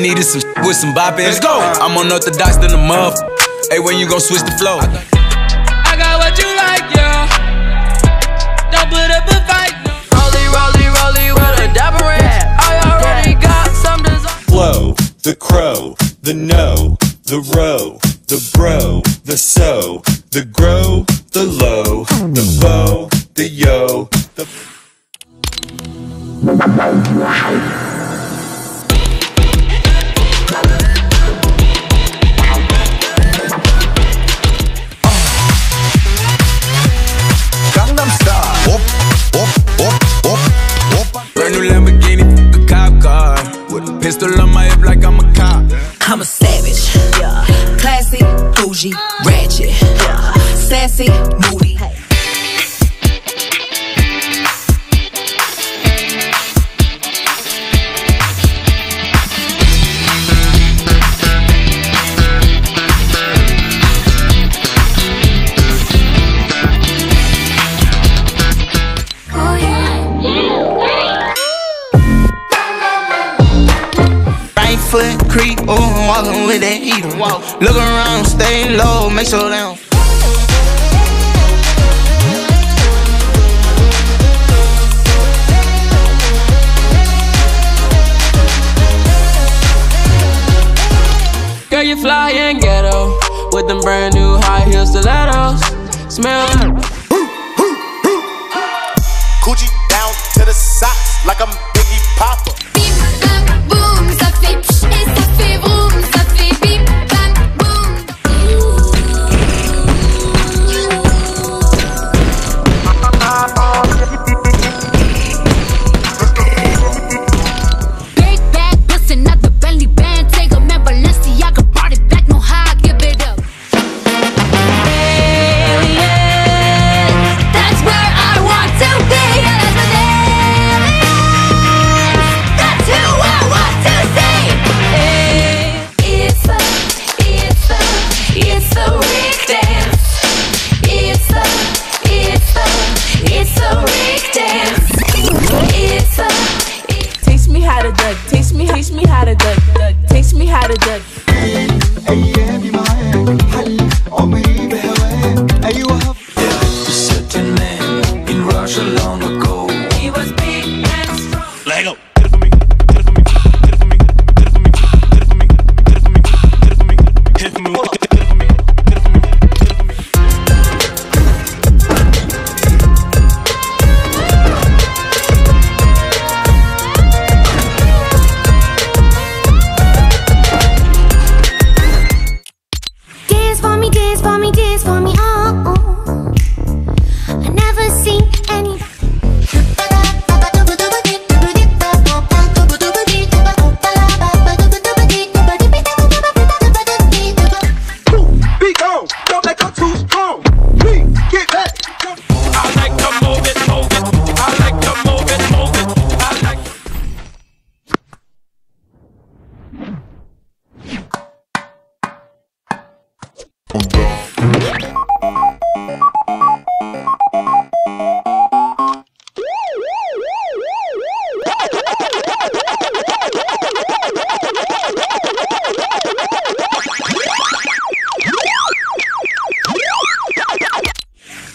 I needed some with some bop in it. Let's go. I'm unorthodox than a motherfucker. Hey, when you gon' switch the flow? I got what you like, yeah. Don't put up a fight, no. Rollie, rollie, rollie with a dapper rat. I already got some design. Flow, the crow, the no, the row, the bro, the so, the grow, the low, the bow, the yo, the Gangnam Style. Whoop, whoop, whoop, whoop, whoop. Brand new Lamborghini, a cop car. With a pistol on my hip like I'm a cop. I'm a savage, yeah. Classy, bougie, ratchet, yeah. Sassy, moody. Foot creep, ooh, I'm walking with that heat. Look around, stay low, make sure they don't. Girl, you fly in ghetto with them brand new high heel stilettos. Smell coochie down to the socks like I'm Biggie Popper.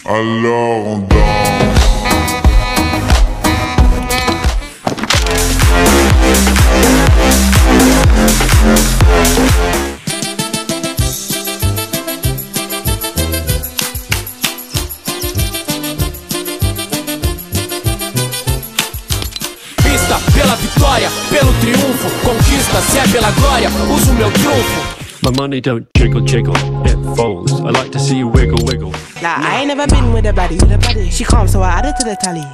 Alors on danse. Pista pela vitória, pelo triunfo, conquista se é pela glória, uso meu trunfo. My money don't jiggle, jiggle, it falls. I like to see you wiggle, wiggle. Nah, I ain't never been with a baddie, with a baddie. She calm, so I add it to the tally.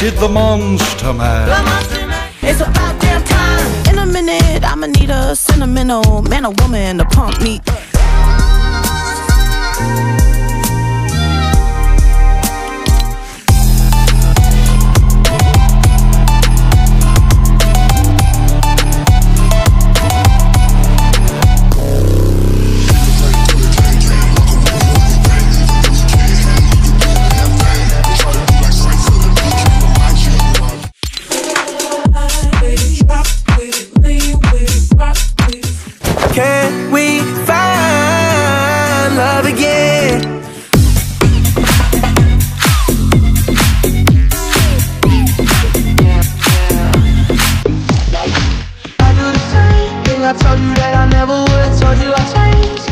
did the Monster Man. The Monster Man. It's about damn time. In a minute, I'ma need a sentimental man or woman to pump me. I told you that I never would, told you I'd change.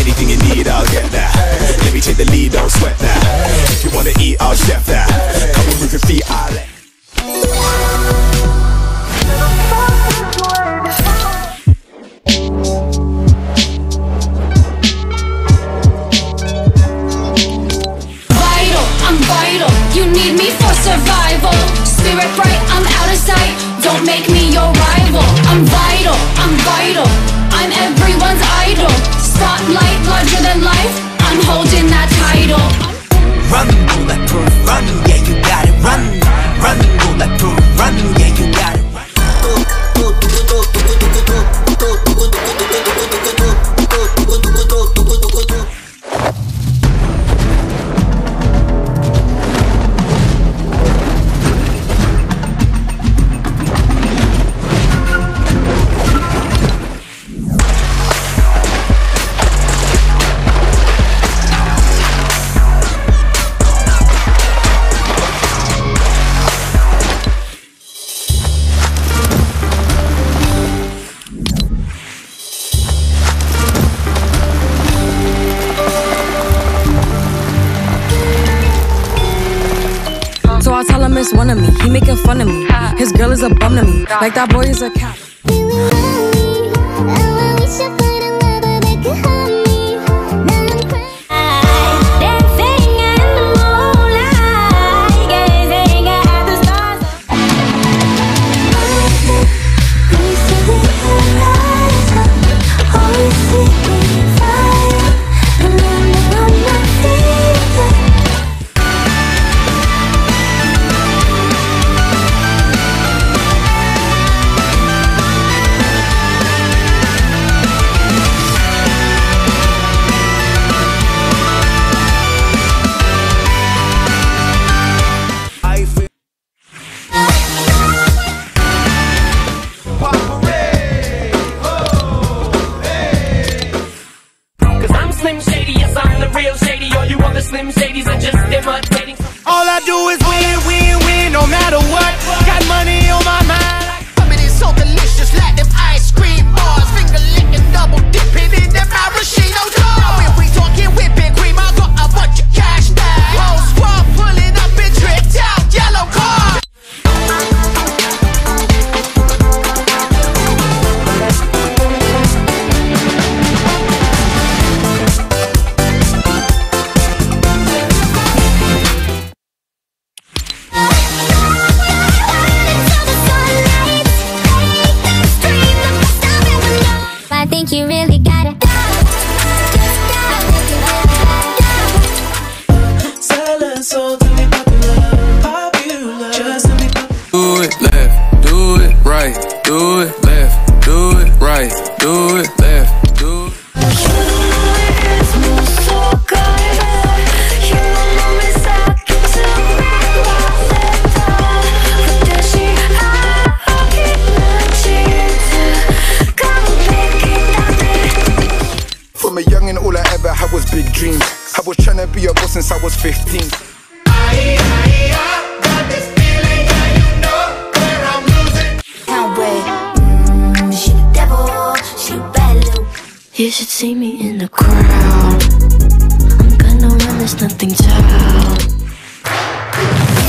Anything you need, I'll get that. Let me take the lead, don't sweat that. If you wanna eat, I'll chef that. See, I Miss one of me, he making fun of me. His girl is a bum to me, like that boy is a cat. Slim Shady, yes, I'm the real Shady. All you other Slim Shadys are just imitating. All I do is win, win, win, no matter what. Got money on my mind. Coming in so delicious, like them ice cream bars. Finger licking, double dipping in them maraschino jars. Now if we talking whipping cream, I got a bunch of cash bags. Whole squad pulling up in tricked out yellow cars. You really gotta Selling soul to be popular, popular. Just to be popular. Do it left, do it right, do it left, do it right, do it left, do it. Was big dreams. I was trying to be a boss since I was 15. I got this feeling that you know where I'm losing. Can't wait. She the devil, she the bad look. You should see me in the crowd. I'm gonna run, there's nothing to hide.